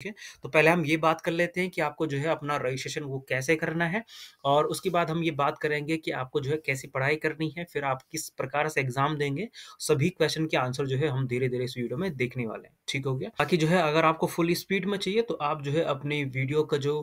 ठीक है, तो पहले हम ये बात कर लेते हैं कि आपको जो है अपना रजिस्ट्रेशन वो कैसे करना है, और उसके बाद हम ये बात करेंगे कि आपको जो है कैसी पढ़ाई करनी है, फिर आप किस प्रकार से एग्जाम देंगे। सभी क्वेश्चन के आंसर जो है हम धीरे धीरे इस वीडियो में देखने वाले हैं। ठीक हो गया। बाकी जो है अगर आपको फुल स्पीड में चाहिए तो आप जो है अपनी वीडियो का जो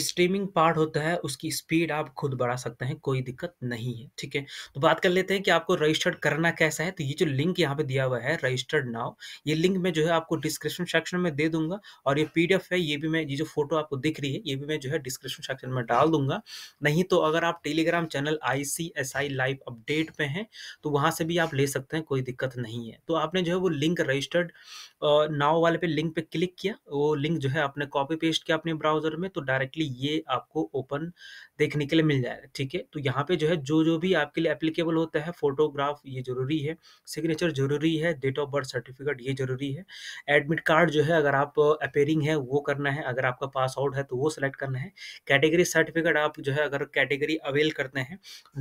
स्ट्रीमिंग पार्ट होता है उसकी स्पीड आप खुद बढ़ा सकते हैं, कोई दिक्कत नहीं है। ठीक है, तो बात कर लेते हैं कि आपको रजिस्टर्ड करना कैसा है। तो ये जो लिंक यहाँ पे दिया हुआ है रजिस्टर्ड नाउ, ये लिंक मैं जो है आपको डिस्क्रिप्शन सेक्शन में दे दूंगा, और ये PDF है, ये भी मैं, ये जो फोटो आपको दिख रही है ये भी मैं जो है डिस्क्रिप्शन सेक्शन में डाल दूंगा। नहीं तो अगर आप Telegram channel ICSI live update पे हैं तो वहां से भी आप ले सकते हैं, कोई दिक्कत नहीं है। तो आपने जो है वो लिंक रजिस्टर्ड नाउ वाले पे लिंक पे क्लिक किया, वो लिंक जो है आपने कॉपी पेस्ट किया अपने ब्राउजर में, तो डायरेक्टली ये आपको ओपन देखने के लिए मिल जाएगा। ठीक है, तो यहाँ पे जो है जो जो भी आपके लिए एप्लीकेबल होता है, फोटोग्राफ ये जरूरी है, सिग्नेचर जरूरी है, डेट ऑफ बर्थ सर्टिफिकेट ये जरूरी है, एडमिट कार्ड जो है अगर आप अपेयरिंग है वो करना है, अगर आपका पास आउट है तो वो सिलेक्ट करना है, कैटेगरी सर्टिफिकेट आप जो है अगर कैटेगरी अवेल करते हैं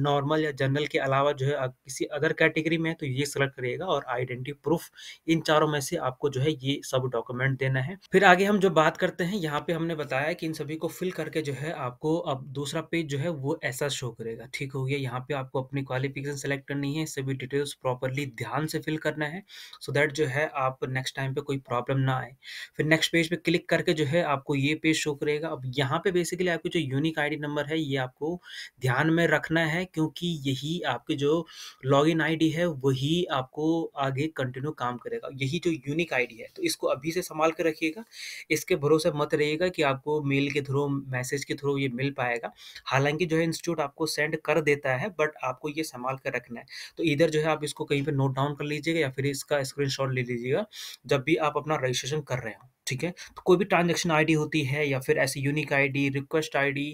नॉर्मल या जनरल के अलावा जो है किसी अदर कैटेगरी में है तो ये सिलेक्ट करिएगा, और आइडेंटिटी प्रूफ, इन चारों में से आपको जो है ये सब डॉक्यूमेंट देना है। फिर आगे हम जो बात करते हैं, यहाँ पे हमने बताया कि इन सभी को फिल करके जो है आपको अब दूसरा पेज जो है वो ऐसा शो करेगा। ठीक हो गया, यहाँ पे आपको अपनी क्वालिफिकेशन सेलेक्ट करनी है, सभी डिटेल्स प्रॉपरली ध्यान से फिल करना है सो दैट जो है आप नेक्स्ट टाइम पे कोई प्रॉब्लम ना आए। फिर नेक्स्ट पेज पे क्लिक करके जो है आपको ये पेज शो करेगा। अब यहाँ पे बेसिकली आपकी जो यूनिक आईडी नंबर है ये आपको ध्यान में रखना है, क्योंकि यही आपकी जो लॉगिन आईडी है वही आपको आगे कंटिन्यू काम करेगा, यही जो यूनिक आईडी है। तो इसको अभी से संभाल कर रखिएगा, इसके भरोसे मत रहिएगा कि आपको मेल के थ्रू, मैसेज के थ्रू ये मिल पाएगा। हालांकि जो है इंस्टीट्यूट आपको सेंड कर देता है, बट आपको ये संभाल कर रखना है। तो इधर जो है आप इसको कहीं पर नोट डाउन कर लीजिएगा या फिर इसका स्क्रीनशॉट ले लीजिएगा जब भी आप अपना रजिस्ट्रेशन कर रहे हो। ठीक है, तो कोई भी ट्रांजैक्शन आईडी होती है या फिर ऐसी unique ID, request ID,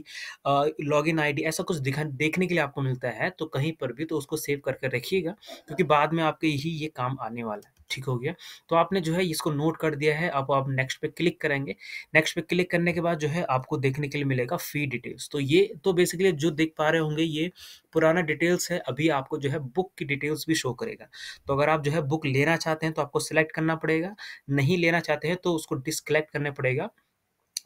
login ID, ऐसा कुछ देखने के लिए आपको मिलता है तो कहीं पर भी, तो उसको सेव करके रखिएगा क्योंकि बाद में आपके यही ये काम आने वाला है। ठीक हो गया, तो आपने जो है इसको नोट कर दिया है। अब आप नेक्स्ट पे क्लिक करेंगे, नेक्स्ट पे क्लिक करने के बाद जो है आपको देखने के लिए मिलेगा फी डिटेल्स। तो ये तो बेसिकली जो देख पा रहे होंगे ये पुराना डिटेल्स है, अभी आपको जो है बुक की डिटेल्स भी शो करेगा। तो अगर आप जो है बुक लेना चाहते हैं तो आपको सिलेक्ट करना पड़ेगा, नहीं लेना चाहते हैं तो उसको डिसकलेक्ट करना पड़ेगा।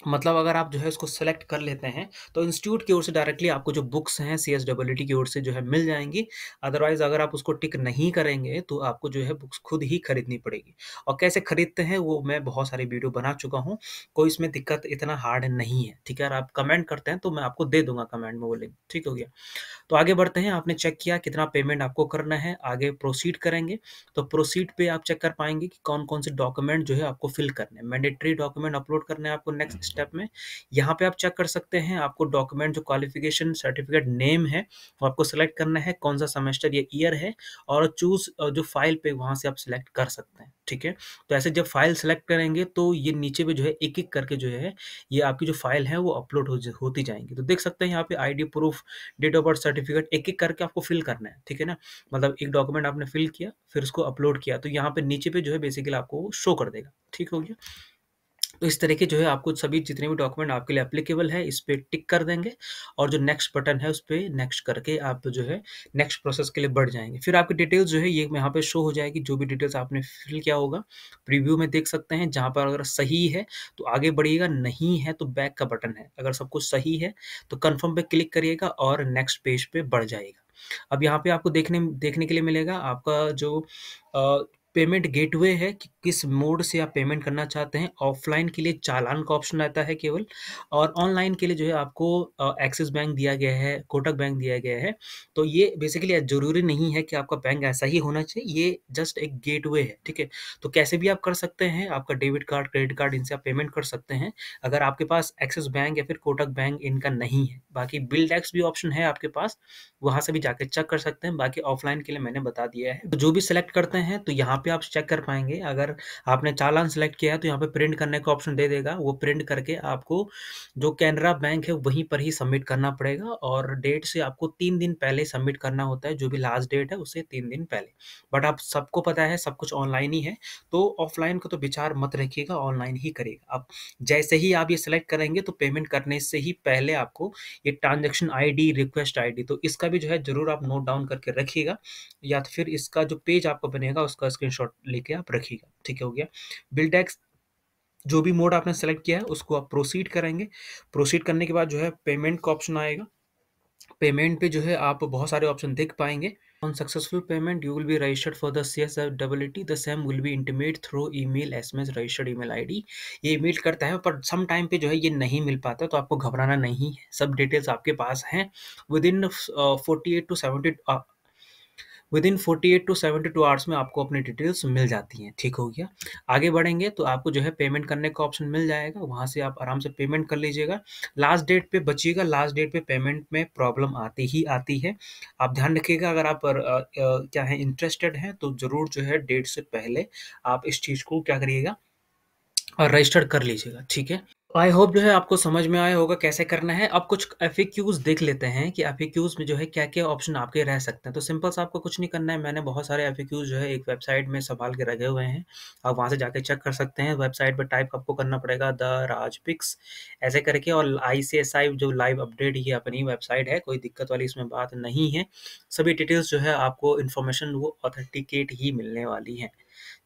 मतलब अगर आप जो है इसको सेलेक्ट कर लेते हैं तो इंस्टीट्यूट की ओर से डायरेक्टली आपको जो बुक्स हैं CSEET की ओर से जो है मिल जाएंगी। अदरवाइज अगर आप उसको टिक नहीं करेंगे तो आपको जो है बुक्स खुद ही खरीदनी पड़ेगी, और कैसे खरीदते हैं वो मैं बहुत सारी वीडियो बना चुका हूँ, कोई इसमें दिक्कत, इतना हार्ड नहीं है। ठीक है, अगर आप कमेंट करते हैं तो मैं आपको दे दूंगा कमेंट में वो लिंक। ठीक हो गया, तो आगे बढ़ते हैं। आपने चेक किया कितना पेमेंट आपको करना है, आगे प्रोसीड करेंगे। तो प्रोसीड पे आप चेक कर पाएंगे कि कौन कौन से डॉक्यूमेंट जो है आपको फिल करने हैं, मैंडेटरी डॉक्यूमेंट अपलोड करने हैं आपको नेक्स्ट स्टेप में। यहाँ पे आप चेक कर सकते हैं, आपको डॉक्यूमेंट जो क्वालिफिकेशन सर्टिफिकेट नेम है वो आपको सेलेक्ट करना है, कौन सा सेमेस्टर या ईयर है, और चूज जो फाइल पे वहां से आप सेलेक्ट कर सकते हैं। ठीक है, तो ऐसे जब फाइल सेलेक्ट करेंगे तो ये नीचे पे जो है एक एक करके जो है ये आपकी जो फाइल है वो अपलोड होती जाएंगी। तो देख सकते हैं यहाँ पे ID proof, date of birth certificate, एक एक करके आपको फिल करना है। ठीक है ना, मतलब एक डॉक्यूमेंट आपने फिल किया फिर उसको अपलोड किया तो यहाँ पे नीचे पे जो है बेसिकली आपको शो कर देगा। ठीक हो गया, तो इस तरह के जो है आपको सभी जितने भी डॉक्यूमेंट आपके लिए एप्लीकेबल है इस पर टिक कर देंगे, और जो नेक्स्ट बटन है उस पर नेक्स्ट करके आप जो है नेक्स्ट प्रोसेस के लिए बढ़ जाएंगे। फिर आपकी डिटेल्स जो है ये यहाँ पे शो हो जाएगी, जो भी डिटेल्स आपने फिल किया होगा प्रीव्यू में देख सकते हैं। जहाँ पर अगर सही है तो आगे बढ़िएगा, नहीं है तो बैक का बटन है, अगर सब कुछ सही है तो कन्फर्म पे क्लिक करिएगा और नेक्स्ट पेज पे बढ़ जाएगा। अब यहाँ पे आपको देखने के लिए मिलेगा आपका जो पेमेंट गेटवे है कि किस मोड से आप पेमेंट करना चाहते हैं। ऑफलाइन के लिए चालान का ऑप्शन आता है केवल, और ऑनलाइन के लिए जो है आपको एक्सिस बैंक दिया गया है, कोटक बैंक दिया गया है। तो ये बेसिकली ज़रूरी नहीं है कि आपका बैंक ऐसा ही होना चाहिए, ये जस्ट एक गेटवे है। ठीक है, तो कैसे भी आप कर सकते हैं, आपका डेबिट कार्ड, क्रेडिट कार्ड, इनसे आप पेमेंट कर सकते हैं अगर आपके पास एक्सिस बैंक या फिर कोटक बैंक इनका नहीं है। बाकी BuildX भी ऑप्शन है आपके पास, वहाँ से भी जाके चेक कर सकते हैं। बाकी ऑफलाइन के लिए मैंने बता दिया है। तो जो भी सिलेक्ट करते हैं तो यहाँ पे आप चेक कर पाएंगे, अगर आपने चालान सेलेक्ट किया है तो यहाँ पे प्रिंट करने का ऑप्शन दे देगा, वो प्रिंट करके आपको जो कैनरा बैंक है वहीं पर ही सबमिट करना पड़ेगा, और डेट से आपको 3 दिन पहले सबमिट करना होता है, जो भी लास्ट डेट है उसे 3 दिन पहले। बट आप सबको पता है सब कुछ ऑनलाइन ही है, तो ऑफलाइन का तो विचार मत रखिएगा, ऑनलाइन ही करिएगा। आप जैसे ही आप ये सिलेक्ट करेंगे तो पेमेंट करने से ही पहले आपको ये ट्रांजेक्शन ID, रिक्वेस्ट ID, तो इसका भी जो है जरूर आप नोट डाउन करके रखिएगा, या तो फिर इसका जो पेज आपको बनेगा उसका स्क्रीनशॉट लेके आप रखिएगा। ठीक हो गया, BuildX जो भी मोड आपने सेलेक्ट किया है उसको आप प्रोसीड करेंगे। प्रोसीड करने के बाद जो है पेमेंट का ऑप्शन आएगा। पेमेंट पे जो है आप बहुत सारे ऑप्शन देख पाएंगे। On successful payment you will be registered for the CSEET, the same will be intimate through email SMS registered email ID. ये ईमेल करता है पर सम टाइम पे जो है ये नहीं मिल पाता, तो आपको घबराना नहीं है, सब डिटेल्स आपके पास हैं। विदिन 48 टू 72 आवर्स में आपको अपनी डिटेल्स मिल जाती हैं। ठीक हो गया, आगे बढ़ेंगे तो आपको जो है पेमेंट करने का ऑप्शन मिल जाएगा, वहाँ से आप आराम से पेमेंट कर लीजिएगा। लास्ट डेट पे बचिएगा, लास्ट डेट पे पेमेंट में प्रॉब्लम आती ही आती है, आप ध्यान रखिएगा। अगर आप क्या है इंटरेस्टेड हैं तो ज़रूर जो है डेट से पहले आप इस चीज़ को क्या करिएगा और रजिस्टर कर लीजिएगा। ठीक है, आई होप जो है आपको समझ में आया होगा कैसे करना है। अब कुछ FAQs देख लेते हैं कि FAQs में जो है क्या क्या ऑप्शन आपके रह सकते हैं। तो सिंपल सा आपको कुछ नहीं करना है, मैंने बहुत सारे FAQs जो है एक वेबसाइट में संभाल के रखे हुए हैं, आप वहां से जाके चेक कर सकते हैं। वेबसाइट पर टाइप आपको करना पड़ेगा द राजपिक्स ऐसे करके, और ICSI जो लाइव अपडेट ये अपनी वेबसाइट है, कोई दिक्कत वाली इसमें बात नहीं है। सभी डिटेल्स जो है आपको इन्फॉर्मेशन वो ऑथेंटिकेट ही मिलने वाली है।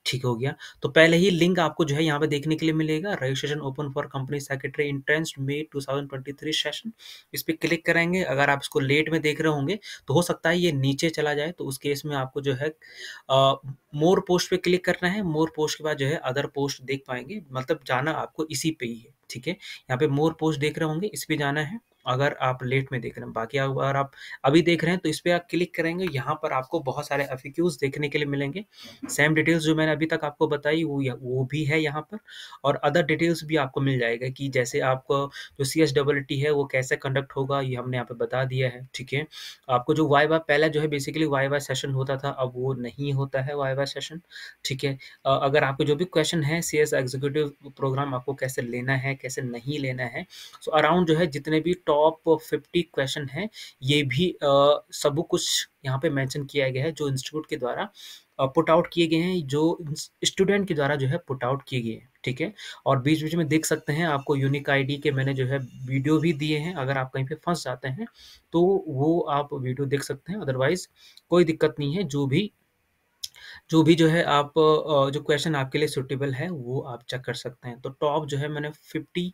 ठीक हो गया, तो पहले ही लिंक आपको जो है यहाँ पे देखने के लिए मिलेगा, registration open for company secretary entrance May 2023 सेशन। इस पर क्लिक करेंगे। अगर आप इसको लेट में देख रहे होंगे तो हो सकता है ये नीचे चला जाए, तो उस केस में आपको जो है मोर पोस्ट पे क्लिक करना है। मोर पोस्ट के बाद जो है अदर पोस्ट देख पाएंगे, मतलब जाना आपको इसी पे ही है। ठीक है, यहाँ पे मोर पोस्ट देख रहे होंगे, इस पर जाना है अगर आप लेट में देख रहे हैं। बाकी अगर आप अभी देख रहे हैं तो इस पर आप क्लिक करेंगे, यहाँ पर आपको बहुत सारे FAQs देखने के लिए मिलेंगे। सेम डिटेल्स जो मैंने अभी तक आपको बताई वो भी है यहाँ पर, और अदर डिटेल्स भी आपको मिल जाएगा कि जैसे आपको जो CSEET है वो कैसे कंडक्ट होगा, ये हमने यहाँ पर बता दिया है। ठीक है, आपको जो वाइवा पहले जो है बेसिकली वाइवा सेशन होता था, अब वो नहीं होता है वाइवा सेशन। ठीक है, अगर आपको जो भी क्वेश्चन है CS एग्जीक्यूटिव प्रोग्राम आपको कैसे लेना है कैसे नहीं लेना है, सो अराउंड जो है जितने भी टॉप 50 क्वेश्चन है ये भी सब कुछ यहाँ पे मेंशन किया गया है, जो इंस्टीट्यूट के द्वारा पुट आउट किए गए हैं, जो स्टूडेंट के द्वारा जो है पुट आउट किए गए हैं। ठीक है, और बीच बीच में देख सकते हैं आपको यूनिक ID के मैंने जो है वीडियो भी दिए हैं, अगर आप कहीं पे फंस जाते हैं तो वो आप वीडियो देख सकते हैं, अदरवाइज कोई दिक्कत नहीं है। जो भी जो है आप जो क्वेश्चन आपके लिए सूटेबल है वो आप चेक कर सकते हैं। तो टॉप जो है मैंने 50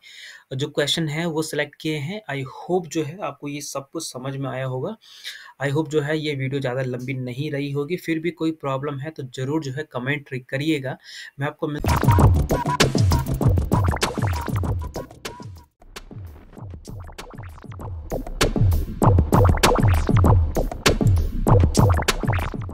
जो क्वेश्चन है वो सिलेक्ट किए हैं। आई होप जो है आपको ये सब कुछ समझ में आया होगा। आई होप जो है ये वीडियो ज़्यादा लंबी नहीं रही होगी, फिर भी कोई प्रॉब्लम है तो ज़रूर जो है कमेंट करिएगा। मैं आपको